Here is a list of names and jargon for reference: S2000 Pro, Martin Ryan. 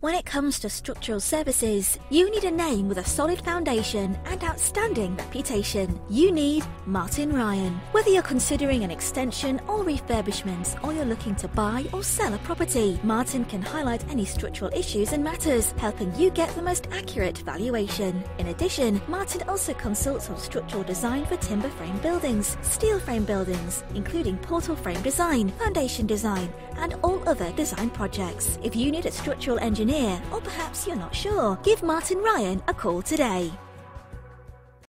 When it comes to structural services, you need a name with a solid foundation and outstanding reputation. You need Martin Ryan. Whether you're considering an extension or refurbishment, or you're looking to buy or sell a property, Martin can highlight any structural issues and matters, helping you get the most accurate valuation. In addition, Martin also consults on structural design for timber frame buildings, steel frame buildings, including portal frame design, foundation design, and all other design projects. If you need a structural engineer, or perhaps you're not sure, give Martin Ryan a call today.